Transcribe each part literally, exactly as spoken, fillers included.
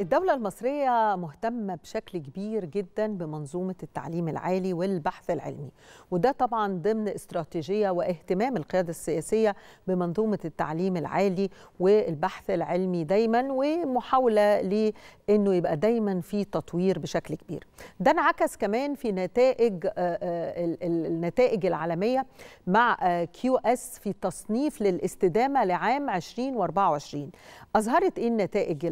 الدولة المصرية مهتمة بشكل كبير جدا بمنظومة التعليم العالي والبحث العلمي، وده طبعا ضمن استراتيجية واهتمام القيادة السياسية بمنظومة التعليم العالي والبحث العلمي دايما، ومحاولة لأنه يبقى دايما في تطوير بشكل كبير. ده انعكس كمان في نتائج النتائج العالمية مع كيو إس في تصنيف للاستدامة لعام ألفين وأربعة وعشرين. أظهرت إيه النتائج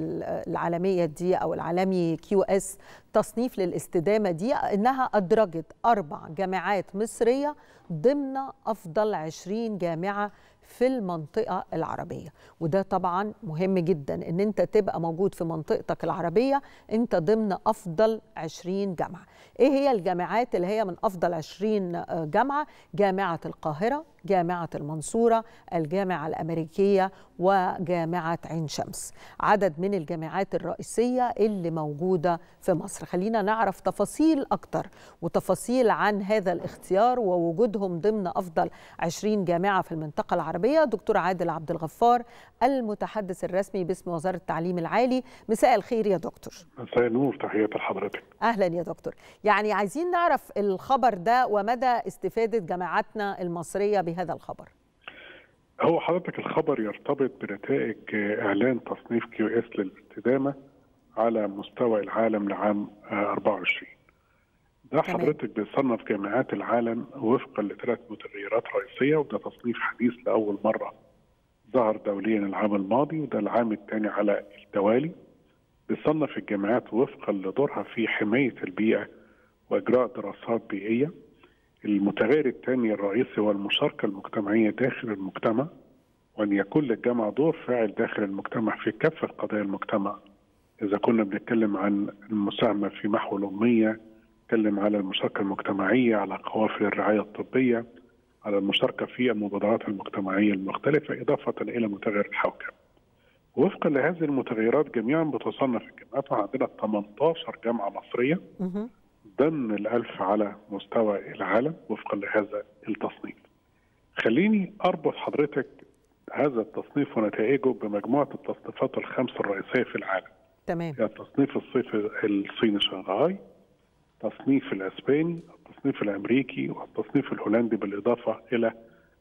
العالمية دي أو العالمي كيو إس تصنيف للاستدامة دي؟ إنها أدرجت أربع جامعات مصرية ضمن أفضل عشرين جامعة في المنطقة العربية، وده طبعا مهم جدا إن أنت تبقى موجود في منطقتك العربية، أنت ضمن أفضل عشرين جامعة. إيه هي الجامعات اللي هي من أفضل عشرين جامعة؟ جامعة القاهرة، جامعة المنصورة، الجامعة الأمريكية، وجامعة عين شمس. عدد من الجامعات الرئيسية اللي موجودة في مصر. خلينا نعرف تفاصيل أكتر وتفاصيل عن هذا الاختيار ووجودهم ضمن أفضل عشرين جامعة في المنطقة العربية. دكتور عادل عبد الغفار المتحدث الرسمي باسم وزارة التعليم العالي، مساء الخير يا دكتور. مساء النور، تحية لحضرتك. أهلا يا دكتور. يعني عايزين نعرف الخبر ده ومدى استفادة جامعاتنا المصرية بهذا الخبر. هو حضرتك الخبر يرتبط بنتائج إعلان تصنيف كيو إس للاستدامة على مستوى العالم لعام أربعة وعشرين. ده حضرتك بيصنف جامعات العالم وفقا لثلاث متغيرات رئيسية، وده تصنيف حديث لأول مرة ظهر دوليا العام الماضي، وده العام الثاني على التوالي. بيصنف الجامعات وفقا لدورها في حماية البيئة وإجراء دراسات بيئية. المتغير الثاني الرئيسي هو المشاركة المجتمعية داخل المجتمع، وأن يكون للجامعة دور فاعل داخل المجتمع في كافة قضايا المجتمع. إذا كنا بنتكلم عن المساهمة في محو الأمية، نتكلم على المشاركة المجتمعية، على قوافل الرعاية الطبية، على المشاركة في المبادرات المجتمعية المختلفة، إضافة إلى متغير الحوكمة. وفقا لهذه المتغيرات جميعا بتصنف الجامعات، وعندنا ثمانية عشر جامعة مصرية ضمن الألف على مستوى العالم وفقا لهذا التصنيف. خليني أربط حضرتك هذا التصنيف ونتائجه بمجموعة التصنيفات الخمس الرئيسية في العالم. تمام. التصنيف الصيفي الصيني شنغهاي، التصنيف الاسباني، التصنيف الامريكي، والتصنيف الهولندي، بالاضافه الى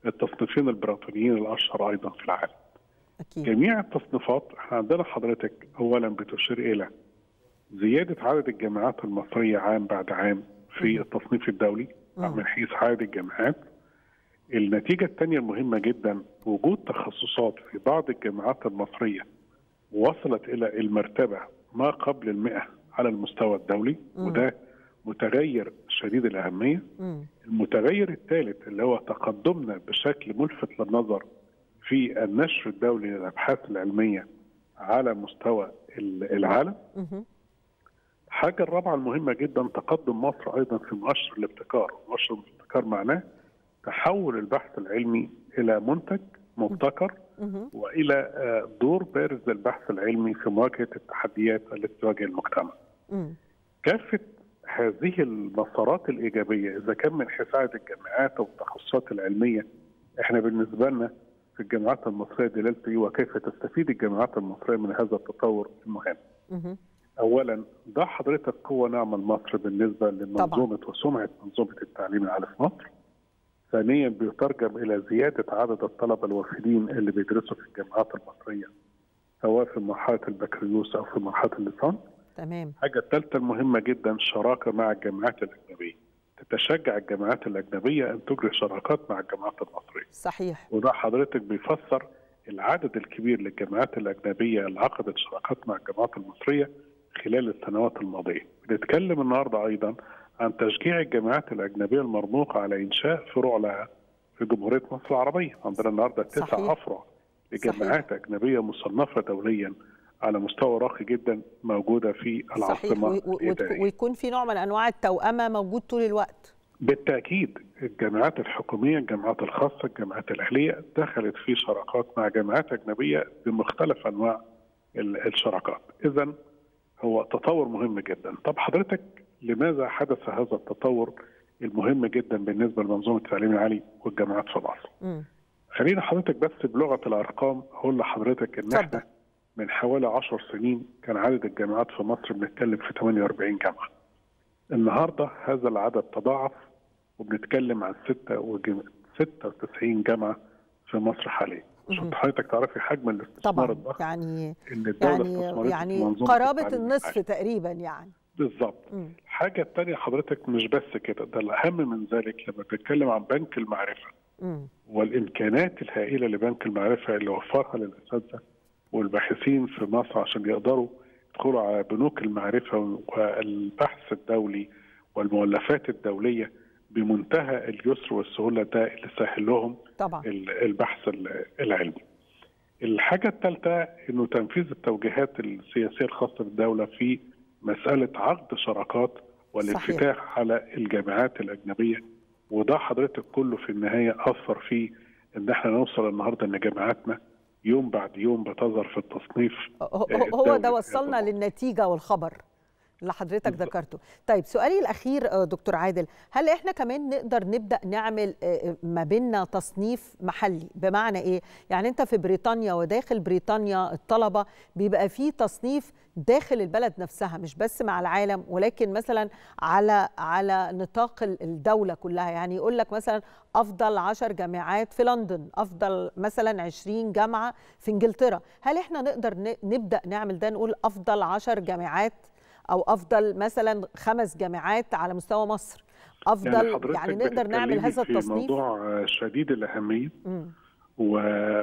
التصنيفين البريطانيين الاشهر ايضا في العالم. أكيد. جميع التصنيفات احنا عندنا حضرتك اولا بتشير الى زياده عدد الجامعات المصريه عام بعد عام في التصنيف الدولي من حيث عدد الجامعات. النتيجه الثانيه المهمه جدا وجود تخصصات في بعض الجامعات المصريه وصلت الى المرتبه ما قبل المئة على المستوى الدولي، وده متغير شديد الأهمية. مم. المتغير الثالث اللي هو تقدمنا بشكل ملفت للنظر في النشر الدولي للأبحاث العلمية على مستوى العالم. مم. الحاجة الرابعة المهمة جدا تقدم مصر أيضا في مؤشر الابتكار. مؤشر الابتكار معناه تحول البحث العلمي إلى منتج مبتكر، مم. وإلى دور بارز للبحث العلمي في مواجهة التحديات التي تواجه المجتمع. كافة هذه المسارات الإيجابية إذا كان من حيث عدد الجامعات والتخصصات العلمية، إحنا بالنسبة لنا في الجامعات المصرية دلالته إيه وكيف تستفيد الجامعات المصرية من هذا التطور المهم. أولاً ده حضرتك قوة ناعمة لمصر بالنسبة لمنظومة وسمعة منظومة التعليم العالي في مصر. ثانياً بيترجم إلى زيادة عدد الطلبة الوافدين اللي بيدرسوا في الجامعات المصرية سواء في مرحلة البكالوريوس أو في مرحلة الليسانس. تمام. الحاجة الثالثة المهمة جدا الشراكة مع الجامعات الأجنبية. تتشجع الجامعات الأجنبية أن تجري شراكات مع الجامعات المصرية. صحيح. وده حضرتك بيفسر العدد الكبير للجامعات الأجنبية اللي عقدت شراكات مع الجامعات المصرية خلال السنوات الماضية. بنتكلم النهارده أيضا عن تشجيع الجامعات الأجنبية المرموقة على إنشاء فروع لها في جمهورية مصر العربية. عندنا النهارده تسع أفرع لجامعات أجنبية مصنفة دوليا على مستوى راقي جدا موجوده في العاصمه الإدارية. ويكون في نوع من انواع التوأمه موجود طول الوقت. بالتاكيد الجامعات الحكوميه، الجامعات الخاصه، الجامعات الاهليه دخلت في شراكات مع جامعات اجنبيه بمختلف انواع الشراكات. اذا هو تطور مهم جدا. طب حضرتك لماذا حدث هذا التطور المهم جدا بالنسبه لمنظومه التعليم العالي والجامعات في مصر؟ خلينا حضرتك بس بلغه الارقام اقول لحضرتك ان احنا من حوالي عشر سنين كان عدد الجامعات في مصر بنتكلم في ثمانية وأربعين جامعة. النهارده هذا العدد تضاعف وبنتكلم عن ستة وتسعين جامعة في مصر حاليا. عشان حضرتك تعرفي حجم الاستثمار الضخم يعني اللي يعني يعني قرابة النصف تقريبا يعني. بالظبط. الحاجة الثانية حضرتك مش بس كده، ده الأهم من ذلك لما بنتكلم عن بنك المعرفة مم. والإمكانات الهائلة لبنك المعرفة اللي وفرها للأساتذة والباحثين في مصر عشان يقدروا يدخلوا على بنوك المعرفة والبحث الدولي والمؤلفات الدولية بمنتهى اليسر والسهولة، ده اللي سهل لهم طبعا البحث العلمي. الحاجة الثالثة إنه تنفيذ التوجيهات السياسية الخاصة بالدولة في مسألة عقد شراكات والانفتاح صحيح. على الجامعات الأجنبية، وده حضرتك كله في النهاية أثر في إن احنا نوصل النهاردة إن جامعاتنا يوم بعد يوم بتظهر في التصنيف. هو ده وصلنا للنتيجة والخبر اللي حضرتك ذكرته. طيب سؤالي الأخير دكتور عادل، هل إحنا كمان نقدر نبدأ نعمل ما بيننا تصنيف محلي؟ بمعنى إيه؟ يعني أنت في بريطانيا وداخل بريطانيا الطلبة بيبقى فيه تصنيف داخل البلد نفسها، مش بس مع العالم ولكن مثلا على على نطاق الدولة كلها. يعني يقول لك مثلا أفضل عشر جامعات في لندن، أفضل مثلا عشرين جامعة في إنجلترا. هل إحنا نقدر نبدأ نعمل ده، نقول أفضل عشر جامعات أو أفضل مثلا خمس جامعات على مستوى مصر، أفضل يعني, يعني نقدر نعمل هذا التصنيف؟ موضوع شديد الأهمية و...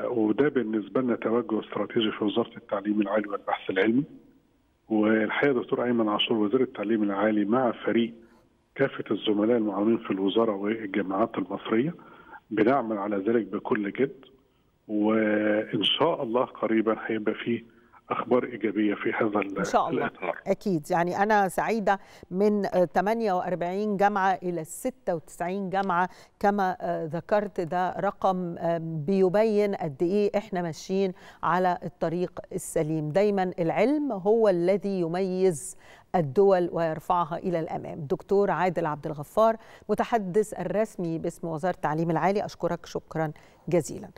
وده بالنسبة لنا توجه استراتيجي في وزارة التعليم العالي والبحث العلمي. والحقيقة دكتور أيمن عاشور وزير التعليم العالي مع فريق كافة الزملاء المعاونين في الوزارة والجامعات المصرية بنعمل على ذلك بكل جد، وإن شاء الله قريبا هيبقى فيه أخبار إيجابية في هذا إن شاء الله الأثر. أكيد. يعني أنا سعيدة من ثمانية وأربعين جامعة إلى ستة وتسعين جامعة كما ذكرت، ده رقم بيبين قد إيه إحنا ماشيين على الطريق السليم. دايما العلم هو الذي يميز الدول ويرفعها إلى الأمام. دكتور عادل عبد الغفار متحدث الرسمي باسم وزارة التعليم العالي، أشكرك شكرا جزيلا.